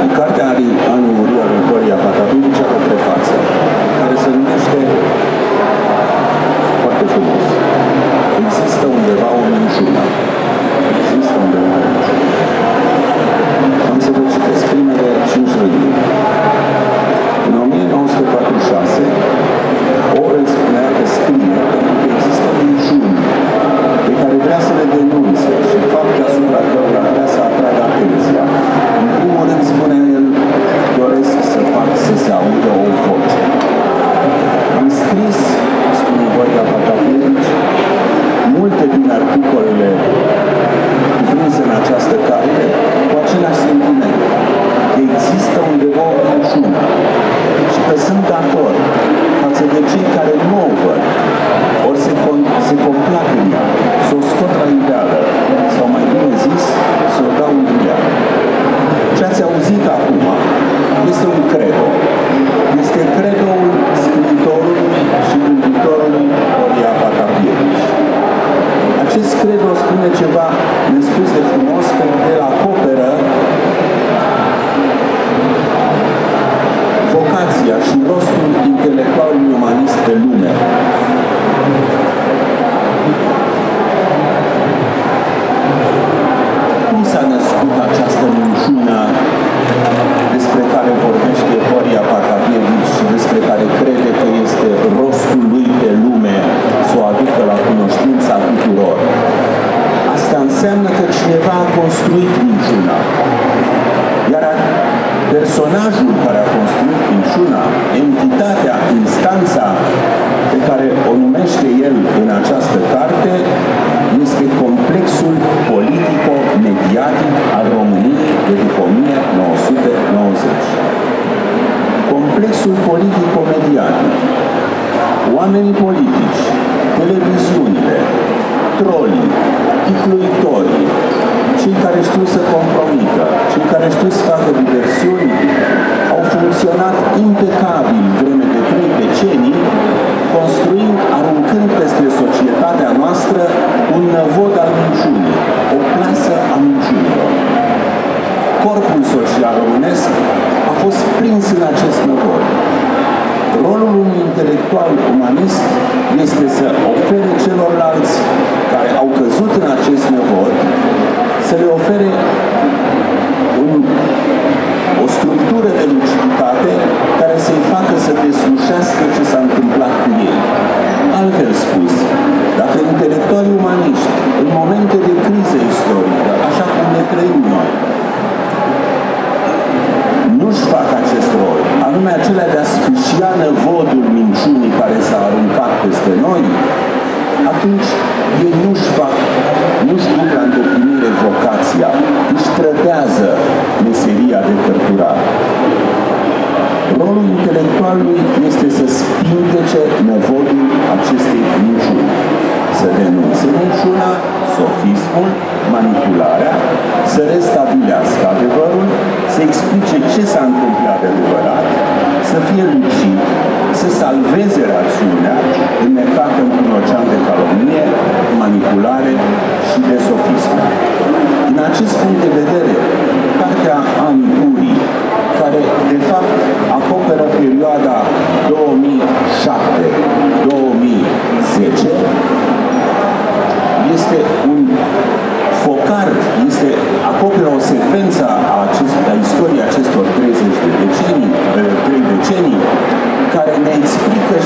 În cartea Anii urii a lui Horia Patapievici are o prefață care se numește foarte frumos. Există undeva o minună. Există undeva o minună. Am să vă citesc primele 5 rânduri. În 1946, Orwell spunea că scrie pentru că există minuni pe care vrea să le denunțe și fapte asupra cărora vrea să atragă atenția. În primul rând, spune el, doresc să fac să se audă o voce. Am scris, spune Horia Patapievici, multe din articolele cuprinse în această carte cu același sentiment, că există undeva o minciună și că sunt dator față de cei care nu o văd, ori se complac în ea, să o scot la iveală, sau mai bine zis, să o dau în iveală. Ce ați auzit acum este un credo. Este credoul scriitorului și gânditorului Horia Patapievici. Acest credo spune ceva nespus de frumos, pentru că el acoperă vocația și rostul intelectualului umanist pe lume. Cum s-a născut această minciună despre care vorbește Horia Patapievici și despre care crede că este rostul lui pe lume să o aducă la cunoștința tuturor? Asta înseamnă că cineva a construit minciuna. Iar personajul care a construit minciuna, entitatea, instanța pe care o numește el în această carte, este complexul politico-mediatic al României de după 1990. Complexul politico-mediatic. Oamenii politici, televiziunile, trolii, chicluitorii, cei care știu să compromită, cei care știu să facă diversiuni, au funcționat impecabil vreme de 3 decenii, construind, aruncând peste societatea noastră un năvod al minciunii, o plasă a minciunilor. Corpul social românesc a fost prins în acest năvod. Rolul unui intelectual umanist este să ofere celorlalți care au căzut în acest năvod, să le ofere o structură de luciditate care să-i facă să deslușească ce s-a întâmplat cu ei. Altfel spus, dacă intelectualii umaniști, în momente de criză istorică, așa cum ne trăim noi, nu-și fac acest rol, anume acela de a sfâșia năvodul minciunii care s-a aruncat peste noi, atunci ei nu-și duc la îndeplinire vocația, își trădează meseria de cărturar. Rolul intelectualului este să spindece năvodul acestei minciuni, să denunțe minciuna, sofismul, manipularea, să restabilească adevărul, să explice ce s-a întâmplat de adevărat, să fie lucid, să salveze rațiunea înnecată într-un ocean de calomnie, manipulare și de sofism. Din acest punct de vedere, cartea Anii urii, care de fapt acoperă perioada 2007-2010, este un focar, acoperă o secvență a istoriei acestor 3 decenii, care ne explică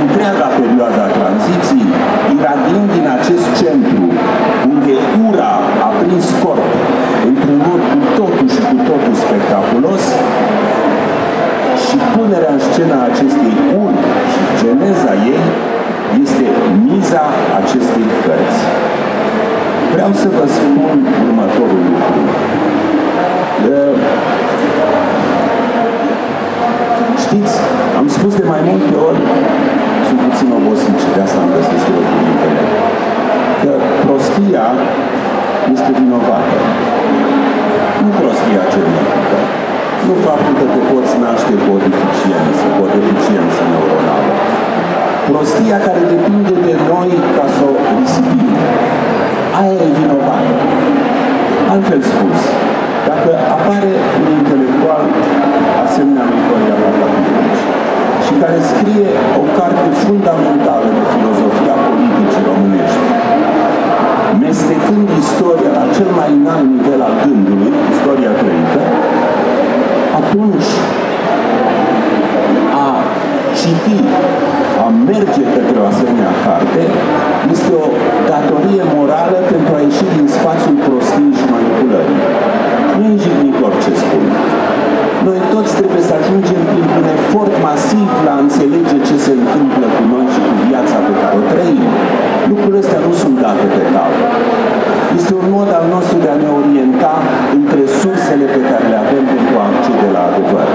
întreaga perioadă a tranziției, iradiind din acest centru, unde ura a prins corp într-un mod cu totul și cu totul spectaculos, și punerea în scenă a acestei uri și geneza ei este miza acestei cărți. Vreau să vă spun următorul lucru. Știți, am spus de mai multe ori, sunt puțin obosit și de asta am găsit eu cuvintele, că prostia este vinovată. Nu prostia genetică, nu faptul că te poți naște cu o deficiență, neuronală. Prostia care depinde de noi ca să o risipim. Aia e vinovată. Altfel spus, dacă apare un intelectual scrie o carte fundamentală de filozofia politicii românești, mestecând istoria la cel mai înalt nivel al gândului, istoria trăită, atunci a citi, a merge către o asemenea carte, este o datorie morală pentru a ieși din spațiul prostiei și manipulării. Nu e jignit orice spun. Noi toți trebuie să ajungem printr-un efort masiv la a înțelege ce se întâmplă cu noi și cu viața pe care o trăim. Lucrurile astea nu sunt date pe tablă. Este un mod al nostru de a ne orienta între sursele pe care le avem pentru a accede la adevăr.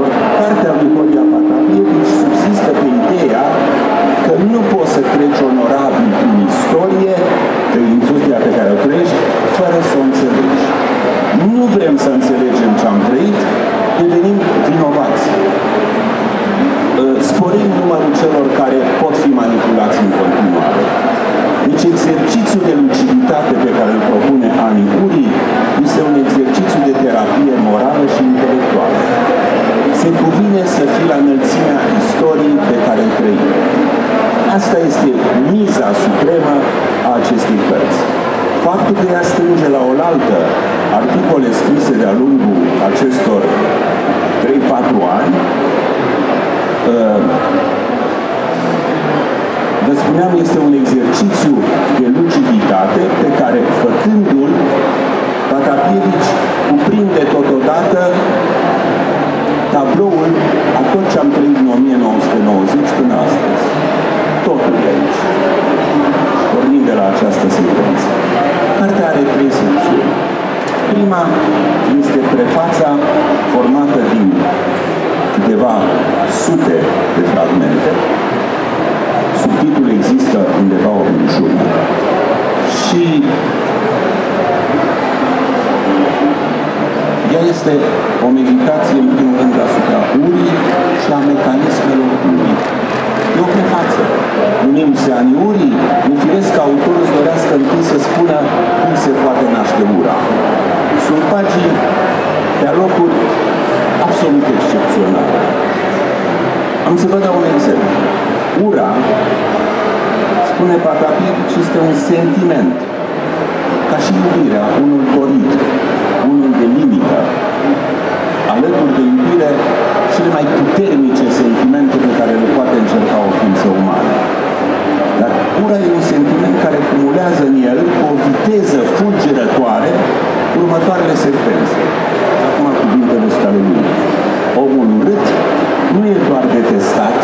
Or, cartea lui Horia-Roman Patapievici subsistă pe ideea că nu poți să treci onorabil în istorie, pe industria pe care o trăiești, fără să o înțelegi. Nu vrem să înțelegem ce am trăit, devenim vinovați. Sporim numărul celor care pot fi manipulați în continuare. Deci exercițiul de luciditate pe care îl propune Anii Urii este un exercițiu de terapie morală și intelectuală. Se cuvine să fii la înălțimea istoriei pe care îl trăim. Asta este miza supremă a acestei cărți. Faptul că ea strânge la oaltă articole scrise de-a lungul acestor 3-4 ani, vă spuneam, este un exercițiu de luciditate pe care, făcându-l, Patapievici cuprinde totodată tabloul a tot ce am trăit în 1990 până astăzi. Totul de aici. Pornind de la această secvență. Cartea are 3 secțiuni. Prima este prefața formată din câteva sute de fragmente. Subtitlul există undeva o minciună. Și ea este o meditație, în primul rând, asupra urii și a mecanismelor urii. E o prefață. Numindu-se Anii urii, e firesc că autorul îți dorească întâi să spună cum se poate naște ura. Sunt pagini de locuri absolut excepționale. Am să vă dau un exemplu. Ura, spune Patapievici, este un sentiment, ca și iubirea, unul dorit, unul de limită. Alături de iubire, cele mai puternice sentimente pe care le poate încerca o ființă umană. Dar ura e un sentiment care acumulează în el cu o viteză fulgerătoare următoarele secvențe. Acum cuvintele sunt ale lui. Omul urât nu e doar detestat,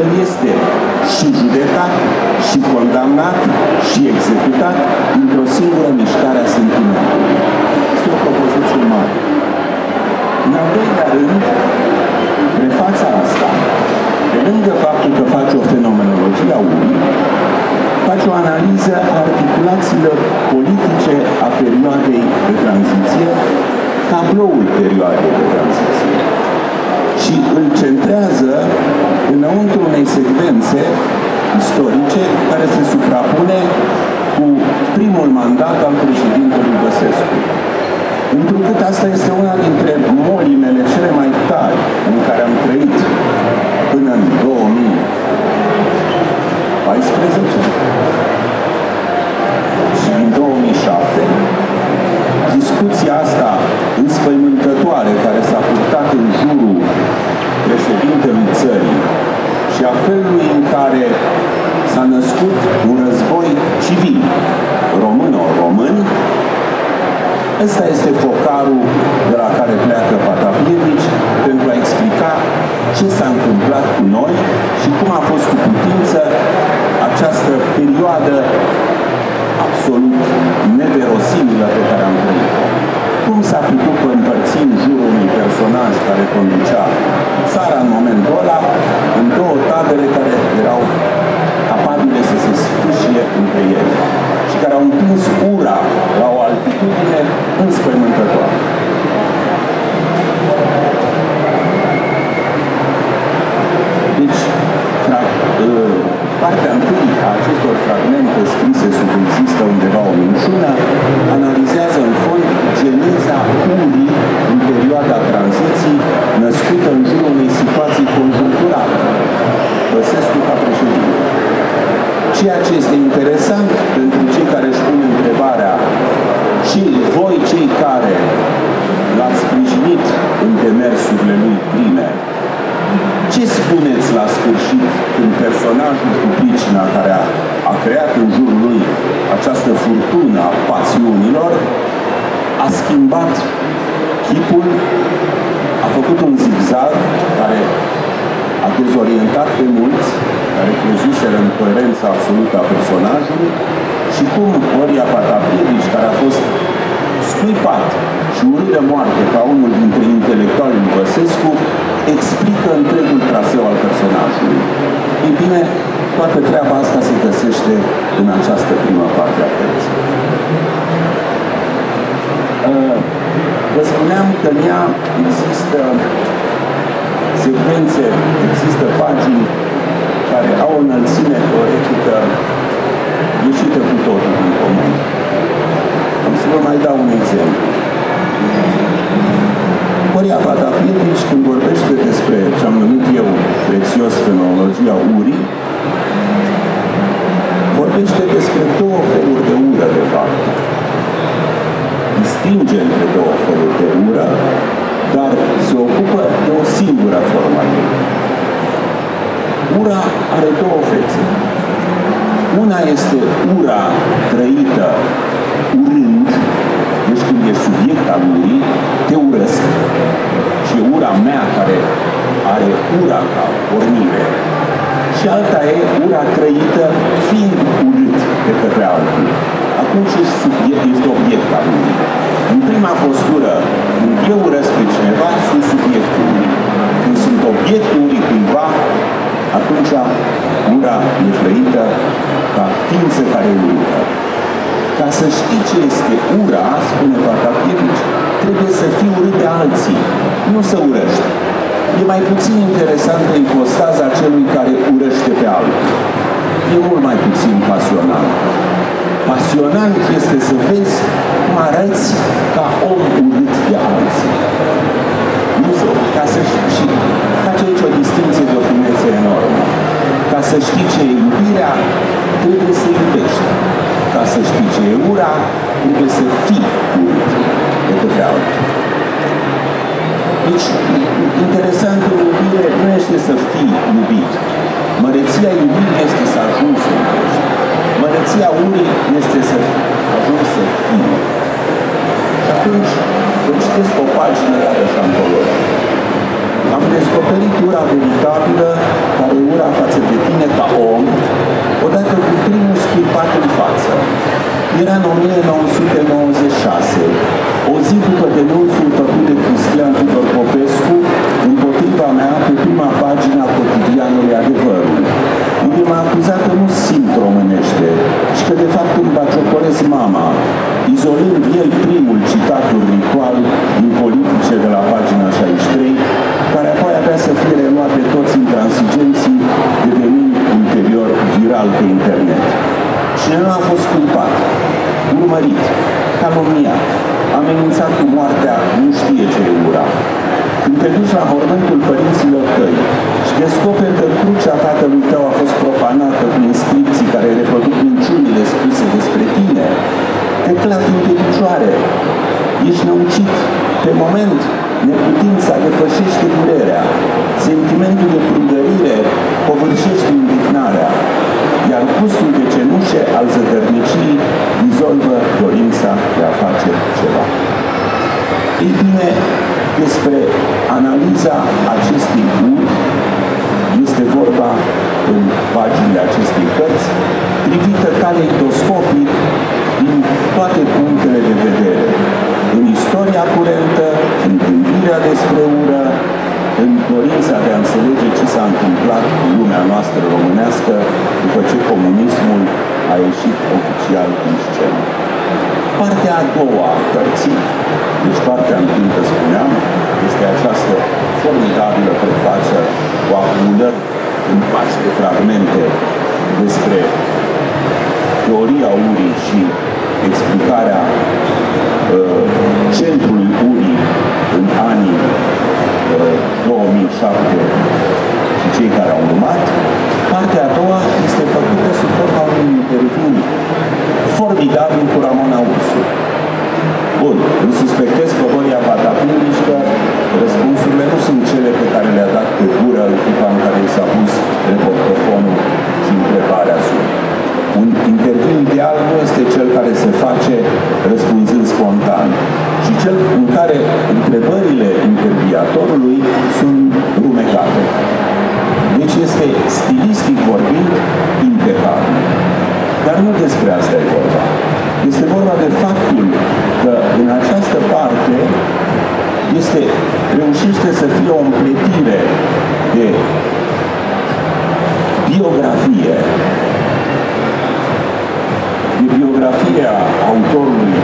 el este și judecat, și condamnat, și executat într-o singură mișcare a sentimentului. Este o propoziție mare. În al doilea rând, prefața asta, pe lângă faptul că face o fenomenologie a urii, face o analiză a articulațiilor politice a perioadei de tranziție, tabloul perioadei de tranziție. Și îl centrează înăuntru unei secvențe istorice care se suprapune cu primul mandat al președintelui Băsescu. Întrucât asta este una dintre molimele cele mai tari în care am trăit până în 2014 și în 2007, discuția asta înspăimântătoare care s-a purtat în jurul președintelui țării și a felului în care s-a născut un război civil româno-român, ăsta este focarul de la care pleacă Patapievici pentru a explica ce s-a întâmplat cu noi și cum a fost cu putință această perioadă absolut neverosimilă pe care am trăit. Cum s-a putut împărți în jurul unui personaj care conducea țara în momentul ăla în două tabere care erau capabile să se sfâșie între ele și care au împins ura la o altitudine înspăimântătoare. Deci, partea întâi a acestor fragmente scrise sub există undeva o minciună, analizează în fond geniza urii în perioada tranziției născută în jurul unei cei care l-ați sprijinit în demersurile lui prime, ce spuneți la sfârșit când personajul cu pricina care a creat în jurul lui această furtună a pasiunilor a schimbat chipul, a făcut un zigzag care a dezorientat pe mulți, care crezuseră în coerența absolută a personajului, și cum Horia Patapievici, care a fost scuipat și urât de moarte ca unul dintre intelectualii lui Băsescu, explică întregul traseu al personajului. Ei bine, toată treaba asta se găsește în această primă parte a cărții. Vă spuneam că în ea există secvențe, există pagini care au o înălțime teoretică ieșită cu totul din comun. Am să vă mai dau un exemplu. Horia Patapievici, când vorbește despre ce-am numit eu prețios fenomenologia urii, vorbește despre două feluri de ură, de fapt. Distinge între două feluri de ură, dar se ocupă de o singură formă de ură. Ura are două fețe. Una este ura trăită urând, deci când e subiect al urii, te urăsc. Și e ura mea care are ura ca pornire. Și alta e ura trăită fiind urât de către altul. Atunci este obiect al urii. În prima postură, când eu urăsc pe cineva, sunt subiectul urii. Când sunt obiectul urii cuiva, atunci ura e trăită ca ființă care urită. Ca să știi ce este ura, spune Patapievici, trebuie să fii urât de alții, nu să urăști. E mai puțin interesantă ipostaza celui care urăște pe altul. E mult mai puțin pasionant. Pasionant este să vezi cum arăți ca om urât de alții. Nu ca să știi, și face aici o distinție de o finețe enormă. Ca să știi ce e iubirea, trebuie să iubești. Ca să știi ce e ura, trebuie să fii urât de către altul. Deci, interesant că iubire nu este să fii iubit. Măreția iubirii este să ajungi să iubești. Măreția urii este să ajungi să fii. Și atunci, vă citesc o pagină iarăși antologică. Am descoperit ura veritabilă, care e ura față de tine ca om, odată cu primul scuipat în față. Era în 1996, o zi după denunțul făcut de Cristian Tudor Popescu, împotriva mea, pe prima pagina cotidianului Adevărul. Unde m-a acuzat că nu simt românește și că de fapt îmi baciocorez mama, izolând el primul citatul ritual din politice de la pagina 63, care apoi avea să fie reluat de toți intransigenții, devenind ulterior viral pe internet. Cineva a fost culpat, urmărit, calomniat, amenințat cu moartea, nu știe ce e ura. Când te duci la mormântul părinților tăi și descoperi că crucea tatălui tău a fost profanată cu inscripții care reproduc minciunile spuse despre tine, te clatin pe picioare, ești năucit. Pe moment, neputința depășește durerea, sentimentul de prugărire povârșește indignarea, iar gustul de cenușe al zădărniciei dizolvă dorința de a face ceva. Ei bine, despre analiza acestei uri este vorba în paginile acestei cărți, privită caleidoscopic din toate punctele de vedere, în istoria curentă, în gândirea despre ură, în dorința de a înțelege ce s-a întâmplat în lumea noastră românească după ce comunismul a ieșit oficial în scenă. Partea a doua a cărții, deci partea întâi, vă spuneam, este această formidabilă prefață cu acumulări în pași de fragmente despre teoria urii și explicarea centrului urii în anii 2007 și cei care au urmat. Partea a doua este făcută sub forma unui interviu formidabil cu Ramona Ursu. Bun. care întrebările interviatorului sunt rumecate. Deci este, stilistic vorbind, impecabil. Dar nu despre asta e vorba. Este vorba de faptul că în această parte reușește să fie o împletire de biografie, de biografia autorului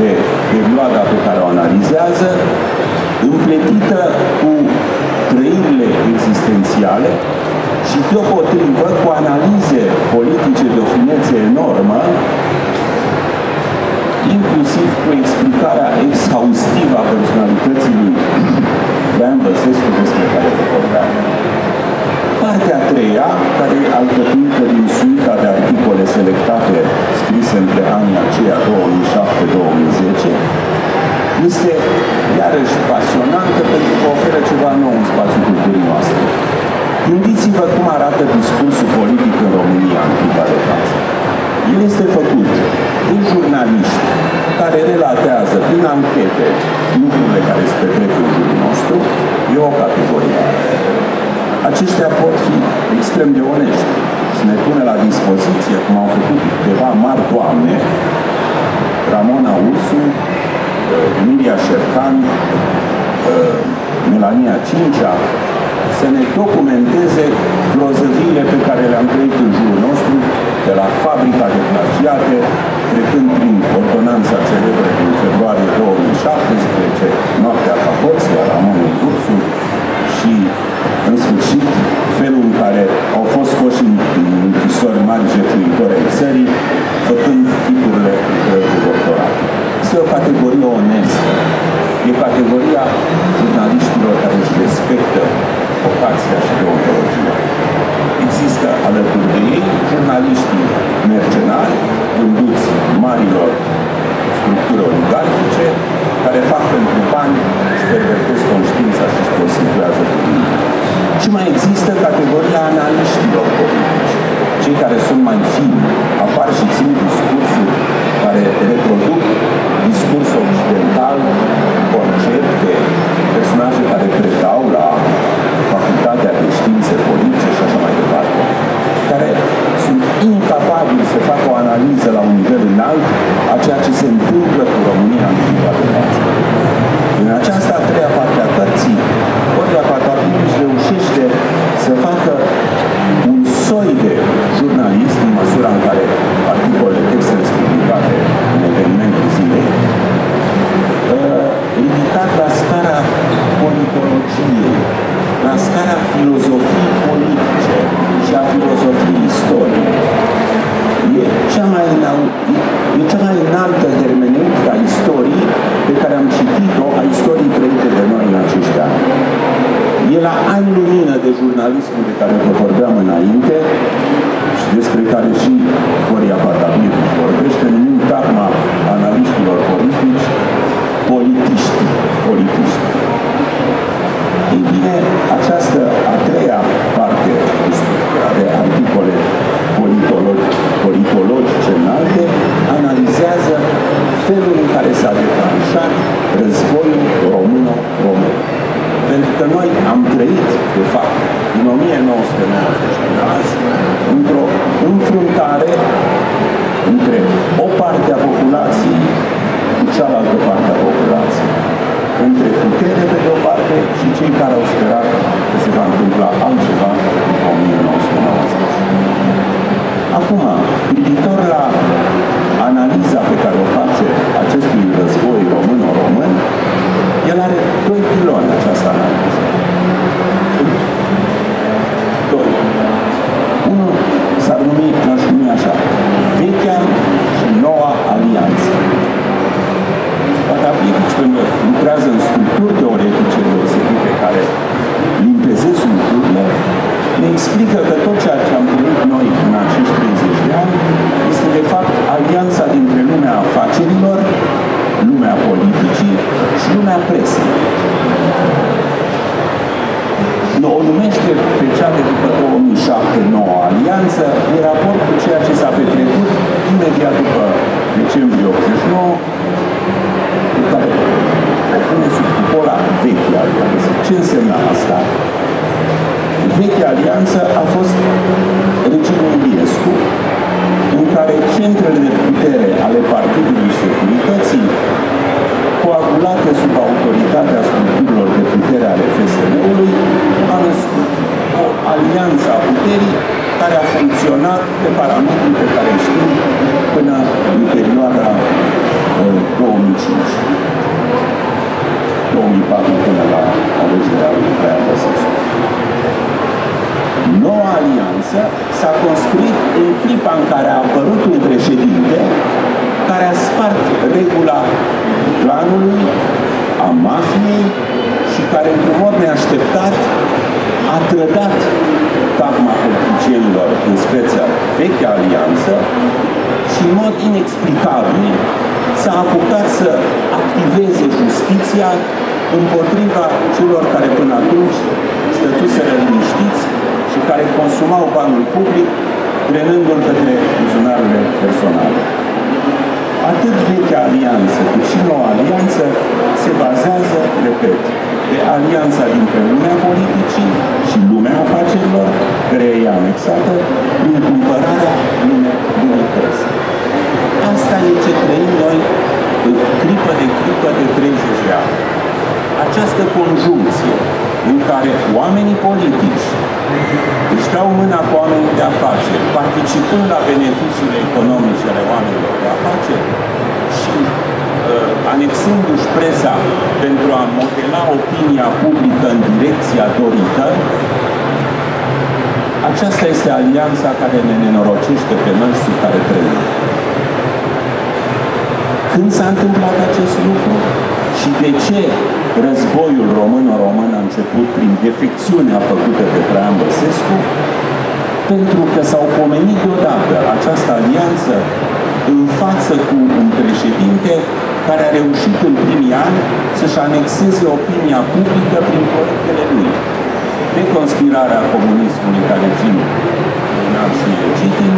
de perioada pe care o analizează, împletită cu trăirile existențiale și deopotrivă cu analize politice de o finețe enormă, inclusiv cu explicarea exhaustivă a personalității lui Traian Băsescu, despre care se vorbeam. Partea a treia, care e alcătuită din suita de articole selectate scrise între anii aceia 2007-2010, este iarăși pasionantă pentru că oferă ceva nou în spațiul culturii noastre. Gândiți-vă cum arată discursul politic în România în clipa de față. El este făcut de jurnaliști care relatează prin anchete lucrurile care se petrec în jurul nostru. E o categorie. Aceștia pot fi extrem de onești și ne pune la dispoziție, cum au făcut câteva mari doamne, Ramona Ursu, Miria Șercan, Melania Cincea, să ne documenteze grozăviile pe care le-am trăit în jurul nostru, de la fabrica de plagiate, trecând prin ordonanța celebră din februarie 2017, noaptea Capoții, Ramona Ursu, și, în sfârșit, felul în care au fost scoși în închisori mari jefuitori ai țării, făcând titlurile de doctorat. Este o categorie onestă. E categoria jurnaliștilor care își respectă vocația și deontologia. Există alături de ei jurnaliștii mercenari, vânduți marilor structuri oligarhice, care fac pentru bani și pervertesc conștiința și își prostituează cu ei. Și mai există categoria analiștilor politici, cei care sunt mai fini, apar și țin discursul, care reproduc discursul occidental, concepte, personaje care predau la Facultatea de Științe Politice și așa mai departe, care sunt incapabili să facă o analiză la un nivel înalt a ceea ce se întâmplă cu România în clipa de față. În această a treia parte a cărții, Horia Patapievici reușește să facă un soi de jurnalist, în măsura în care articolele, textele publicate în evenimentul zilei, ridicat la scara politologiei, la scara filozofiei politice și a filozofiei istoriei. E cea mai înaltă hermeneutică a istoriei pe care am citit-o, a istoriei trăite de noi în acești ani. E la ani lumină de jurnalismul de care vă vorbeam înainte și despre care și Horia Patapievici vorbește, numind tagma analiștilor politici, politiști. Ei bine, această a treia parte de articole politologice înalte analizează felul în care s-a declanșat războiul român-român. Pentru că noi am trăit, de fapt, în 1990 într-o înfruntare între o parte a populației cu cealaltă parte a populației, între puterile de o parte și cei care au sperat că se va întâmpla altceva în 1990. Acum, privitor la analiza pe care o face acestui război român-român, el are doi piloni această analiză. Doi. Unul s-ar numi, l-aș numi așa, vechea și noua alianță. Patapievici, când lucrează în structuri teoretice deosebite care limpezesc lucrurile, ne explică că tot ceea ce am trăit noi în acești 30 de ani este de fapt alianța dintre lumea afacerilor, lumea politicii și lumea presei. O numește pe cea de după 2007-2009 alianță în raport cu ceea ce s-a petrecut imediat după decembrie 1989, care Ce însemna asta? Vechea alianță a fost regimul Iliescu, în care centrele de putere ale partidului și securității, coagulate sub autoritatea structurilor de putere ale FSN-ului, a născut o alianță a puterii care a funcționat pe parametrii pe care îi știm până în perioada 2004 până la alegerea lui Traian Băsescu. Noua alianță s-a construit în clipa în care a apărut un președinte care a spart regula planului, a mafiei și care, într-un mod neașteptat, a trădat tagma politicienilor în speța vechea alianță și, în mod inexplicabil, s-a apucat să activeze justiția împotriva celor care până atunci stătuseră liniștiți și care consumau banul public, drenându-l către buzunarele personale. Atât vechea alianță, cât și noua alianță se bazează, repet, pe alianța dintre lumea politicii și lumea afacerilor, care e anexată, prin cumpărarea unității. Asta e ce trăim noi în clipă de clipă de 30 de ani. Această conjuncție în care oamenii politici își dau mâna cu oamenii de afaceri, participând la beneficiile economice ale oamenilor de afaceri și anexându-și presa pentru a modela opinia publică în direcția dorită, aceasta este alianța care ne nenorocește pe noi și care trăim. Când s-a întâmplat acest lucru și de ce războiul român-român a început prin defecțiunea făcută de Traian Băsescu? Pentru că s-au pomenit deodată această alianță în față cu un președinte care a reușit în primii ani să-și anexeze opinia publică prin proiectele lui. De conspirarea comunismului ca regim penal și ilegitim,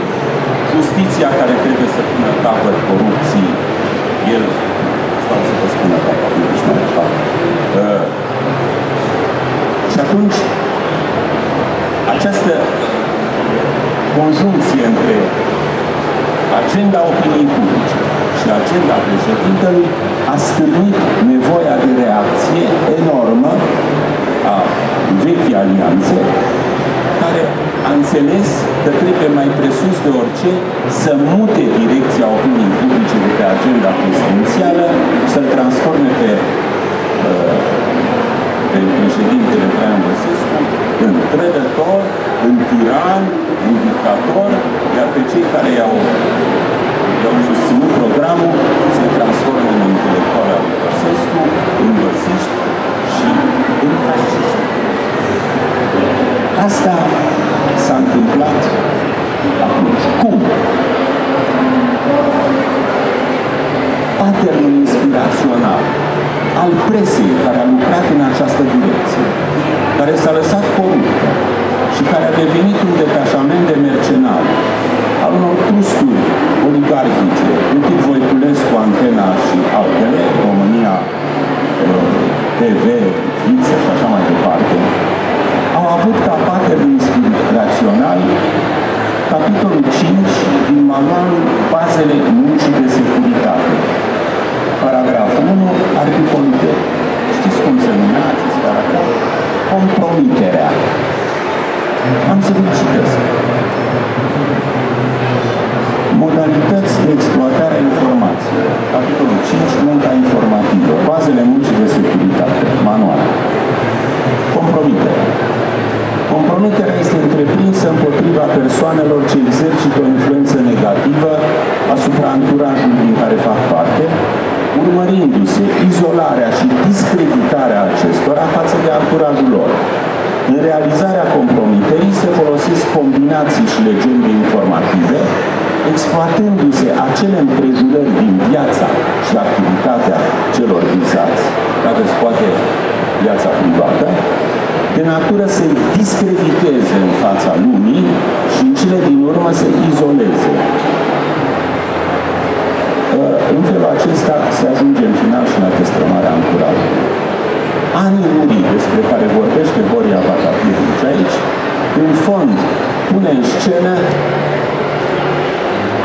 justiția care trebuie să pună capăt corupției, el stau să vă spună capăt, nici mai departe. Și atunci, această conjuncție între agenda opiniei publice și agenda președintelui a stârnit nevoia de reacție enormă a vechii alianțe, care a înțeles că trebuie mai presus de orice să mute direcția opiniei publice de pe agenda prezidențială, să-l transforme pe președintele Traian Băsescu în trădător, în tiran, în dictator, iar pe cei care i-au susținut programul se transformă în intelectuali al Băsescu, în băsiști și în fasciști. Asta s-a întâmplat atunci. Cum? Paternul inspirațional al presei care a lucrat în această direcție, care s-a lăsat coruptă și care a devenit un detașament de mercenari al unor trusturi oligarhice, inclusiv Voiculescu, Antena și altele, România TV, Viță și așa mai departe, au avut ca paternul inspirațional capitolul 5 din manualul Bazele Muncii de Securitate. Paragraful 1, articolul 2. Știți cum se numea acest paragraf? Compromiterea. Am să vă citesc. Modalități de exploatare a informației. Capitolul 5, munca informativă. Bazele muncii de securitate. Manual. Compromiterea. Compromiterea este întreprinsă împotriva persoanelor ce exercită o influență negativă asupra anturajului din care fac parte, urmărindu-se izolarea și discreditarea acestora față de anturajul lor. În realizarea compromiterii se folosesc combinații și legende informative, exploatându-se acele împrejurări din viața și activitatea celor vizați, dacă se poate viața privată, de natură să îi discrediteze în fața lumii și în cele din urmă să izoleze. În felul acesta se ajunge în final și la destrămarea anturajului. Anii urii, despre de care vorbește Horia Patapievici aici, în fond, pune în scenă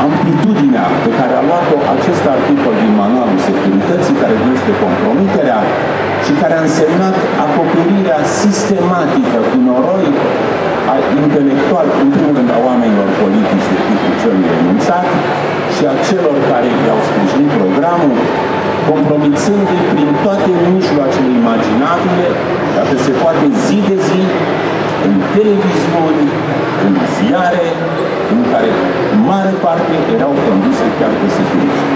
amplitudinea pe care a luat-o acest articol din Manualul Securității, care numește compromiterea și care a însemnat acoperirea sistematică cu noroi a intelectual, în primul rând a oamenilor politici de tipul celui renunțat și a celor care i-au sprijinit programul, compromițându-i prin toate mijloacele imaginabile, dacă se poate zi de zi, în televiziuni, în ziare, în care mare parte erau conduse chiar de securiști.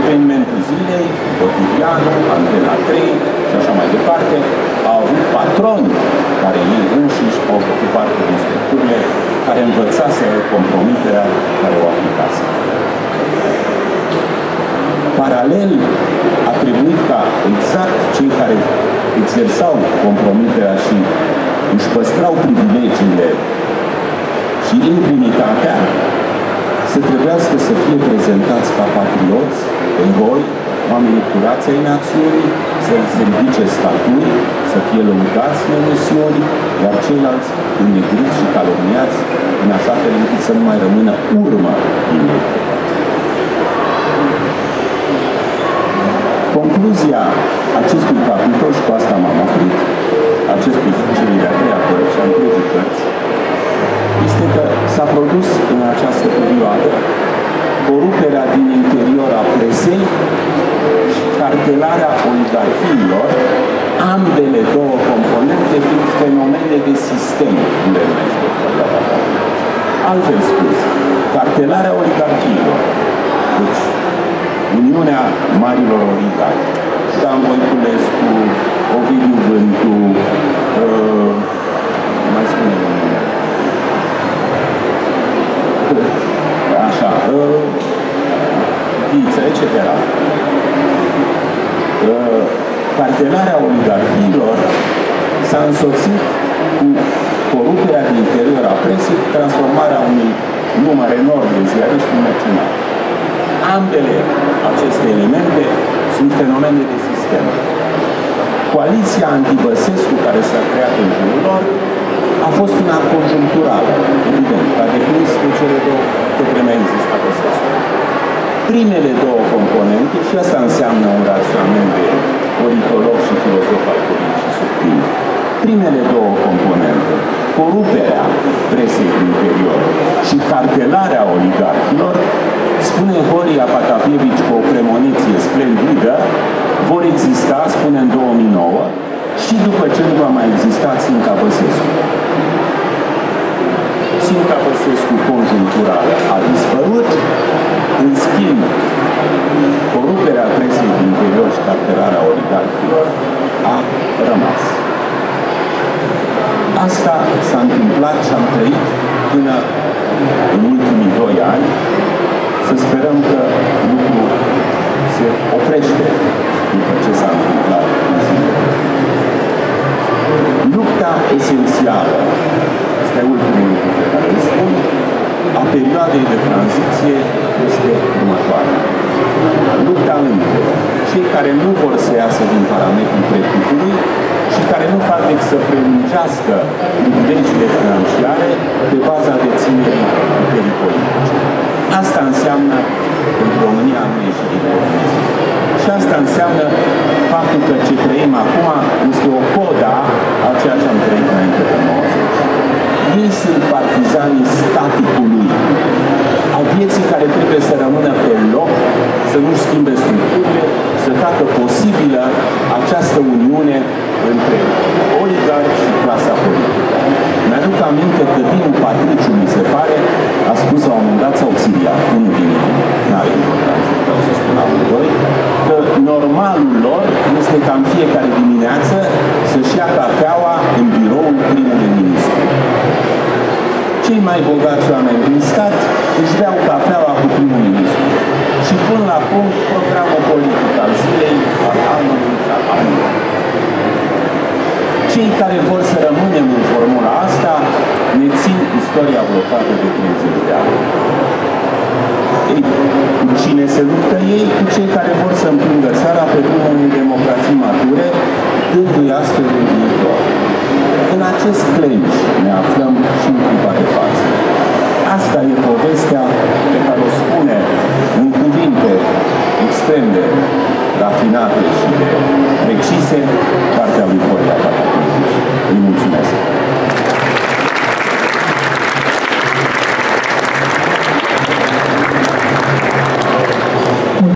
Evenimentul zilei, Cotidianul, Antena 3 și așa mai departe, au avut patroni care ei înșiși au făcut parte din structurile care învățaseră compromiterea care o aplicase. Paralel, a trebuit ca exact cei care exersau compromiterea și își păstrau privilegiile și indignitatea, să trebuiască să fie prezentați ca patrioți, eroi, oamenii curați ai națiunii, să-i ridice statui, să fie lăudați în emisiuni, iar ceilalți înnegriți și calomniați în așa fel încât să nu mai rămână urmă din ei. Concluzia acestui capitol, și cu asta m-am oprit, acestui celui de-a treia părți și a întregii părți, este că s-a produs în această perioadă o rupere din interior a presei și cartelarea oligarhiilor, ambele două componente fiind fenomene de sistem. Altfel spus, cartelarea oligarhiilor, deci Uniunea Marilor Oligarhi, Dan Voiculescu, Ovidiu Vântu, mai spunem, așa, Viță, etc. Partenarea oligarhiilor s-a însoțit cu coruperea din interior a presei, transformarea unui număr enorm de ziariști în mercenari. Ambele aceste elemente sunt fenomene de sistem. Coaliția anti-Băsescu care s-a creat în jurul lor a fost una conjuncturală, evident, a definit cu cele două câte mai există Băsescu. Primele două componente, și asta înseamnă un raționament de politolog și filozof al politicii subtil, primele două componente, coruperea presei din interior și cartelarea oligarhilor, spune Horia Patapievici cu o premoniție splendidă, vor exista, spune în 2009, și după ce nu va mai exista Ținta Băsescu. Ținta Băsescu conjuncturală a dispărut, în schimb, coruperea presei din interior și cartelarea oligarhilor a rămas. Asta s-a întâmplat și am trăit până în ultimii 2 ani. Să sperăm că lucrul se oprește după ce s-a întâmplat. Lupta esențială, este ultimul lucru pe care îl spun, a perioadei de tranziție este următoarea. Lupta între cei care nu vor să iasă din parametrul trecutului și care nu fac decât să prelungească privilegiile financiare pe baza deținerii puterii politice. Asta înseamnă în România nu ieși din România. Și asta înseamnă faptul că ce trăim acum este o coda a ceea ce am trăit înainte de 90. Ei sunt partizanii staticului, a vieții care trebuie să rămână pe loc, să nu-și schimbe structurile, să facă posibilă această uniune între oligarhi și clasa politică. Mi-aduc aminte că Dinu Patriciu, mi se pare, a spus la un moment dat, sau Siria, unul din ei, n-are importanță, vreau să spun altul doi, că normalul lor este ca în fiecare dimineață să-și ia cafeaua în biroul primului ministru. Cei mai bogați oameni din stat își beau cafeaua cu primul ministru și pun la punct programul politic al zilei, al anului, al anului. Cei care vor să rămânem în formula asta ne țin istoria blocată de 30 de ani. Ei, cu cine se luptă ei? Cu cei care vor să împingă țara pe drumul unei democrații mature, dându-i astfel un acest Cleiuș ne aflăm și în clipa de față. Asta e povestea pe care o spune în cuvinte extrem de rafinate și de precise partea lui Horia-Roman Patapievici. Îi mulțumesc!